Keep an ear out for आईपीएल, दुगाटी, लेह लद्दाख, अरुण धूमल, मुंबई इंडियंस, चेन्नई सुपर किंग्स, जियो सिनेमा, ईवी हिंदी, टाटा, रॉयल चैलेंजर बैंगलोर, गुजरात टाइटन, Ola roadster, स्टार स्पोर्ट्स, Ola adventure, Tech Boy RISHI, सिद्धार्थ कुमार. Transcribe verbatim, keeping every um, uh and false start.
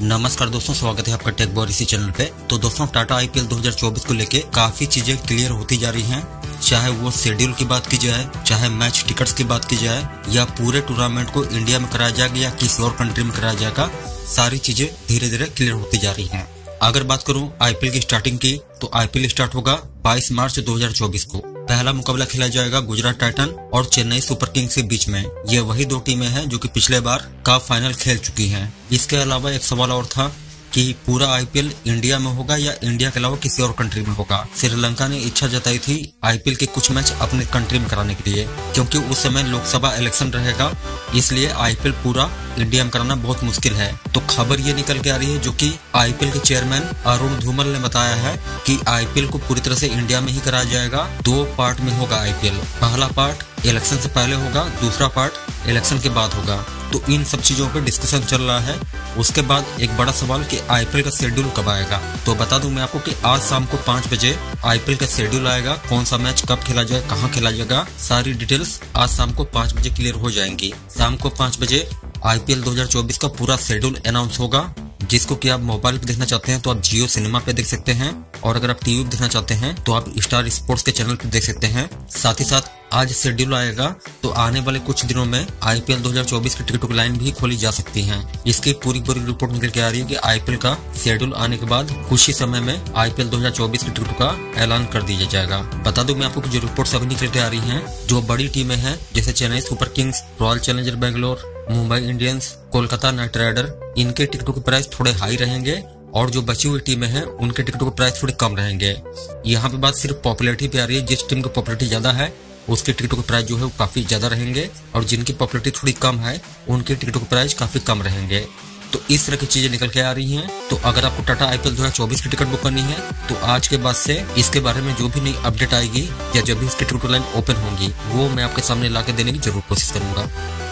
नमस्कार दोस्तों, स्वागत है आपका टेक बॉय इसी चैनल पे। तो दोस्तों, टाटा आईपीएल दो हज़ार चौबीस को लेके काफी चीजें क्लियर होती जा रही हैं, चाहे वो शेड्यूल की बात की जाए, चाहे मैच टिकट्स की बात की जाए, या पूरे टूर्नामेंट को इंडिया में कराया जाएगा या किसी और कंट्री में कराया जाएगा। सारी चीजें धीरे धीरे क्लियर होती जा रही है। अगर बात करूँ आईपीएल की स्टार्टिंग की, तो आईपीएल स्टार्ट होगा बाईस मार्च दो हजार चौबीस को। पहला मुकाबला खेला जाएगा गुजरात टाइटन और चेन्नई सुपर किंग्स के बीच में। ये वही दो टीमें हैं जो कि पिछले बार कप फाइनल खेल चुकी हैं। इसके अलावा एक सवाल और था कि पूरा आईपीएल इंडिया में होगा या इंडिया के अलावा किसी और कंट्री में होगा। श्रीलंका ने इच्छा जताई थी आईपीएल के कुछ मैच अपने कंट्री में कराने के लिए, क्योंकि उस समय लोकसभा इलेक्शन रहेगा, इसलिए आईपीएल पूरा इंडिया में कराना बहुत मुश्किल है। तो खबर ये निकल के आ रही है जो कि आईपीएल के चेयरमैन अरुण धूमल ने बताया है कि आईपीएल को पूरी तरह से इंडिया में ही कराया जाएगा। दो पार्ट में होगा आईपीएल, पहला पार्ट इलेक्शन से पहले होगा, दूसरा पार्ट इलेक्शन के बाद होगा। तो इन सब चीजों पर डिस्कशन चल रहा है। उसके बाद एक बड़ा सवाल कि आईपीएल का शेड्यूल कब आएगा। तो बता दूं मैं आपको कि आज शाम को पाँच बजे आईपीएल का शेड्यूल आएगा। कौन सा मैच कब खेला जाए, कहाँ खेला जाएगा, सारी डिटेल्स आज शाम को पाँच बजे क्लियर हो जाएंगी। शाम को पाँच बजे आईपीएल दो हज़ार चौबीस का पूरा शेड्यूल अनाउंस होगा, जिसको कि आप मोबाइल पे देखना चाहते हैं तो आप जियो सिनेमा पे देख सकते हैं, और अगर आप टीवी पे देखना चाहते हैं तो आप स्टार स्पोर्ट्स के चैनल पे देख सकते हैं। साथ ही साथ आज शेड्यूल आएगा तो आने वाले कुछ दिनों में आईपीएल दो हज़ार चौबीस की टिकटों की लाइन भी खोली जा सकती है। इसकी पूरी पूरी रिपोर्ट निकल के आ रही है कि आईपीएल का शेड्यूल आने के बाद कुछ ही समय में आईपीएल दो हज़ार चौबीस की टिकटों का ऐलान कर दिया जाएगा। बता दूं मैं आपको कि जो रिपोर्ट अभी निकल के आ रही है, जो बड़ी टीमें हैं जैसे चेन्नई सुपर किंग्स, रॉयल चैलेंजर बैंगलोर, मुंबई इंडियंस, Kolkata night rider, इनके टिकटों के प्राइस थोड़े हाई रहेंगे, और जो बची हुई टीमें हैं उनके टिकटों के प्राइस थोड़े कम रहेंगे। यहाँ पे बात सिर्फ पॉपुलरिटी पे आ रही है। जिस टीम की पॉपुलरिटी ज्यादा है उसके टिकटों के प्राइस जो है वो काफी ज्यादा रहेंगे, और जिनकी पॉपुलरिटी थोड़ी कम है उनके टिकटों के प्राइस काफी कम रहेंगे। तो इस तरह की चीजें निकल के आ रही हैं। तो अगर आपको टाटा आईपीएल दो हज़ार चौबीस की टिकट बुक करनी है तो आज के बाद से इसके बारे में जो भी नई अपडेट आएगी या जब भी इसकी टिकट लाइन ओपन होंगी वो मैं आपके सामने ला के देने की जरूर कोशिश करूंगा।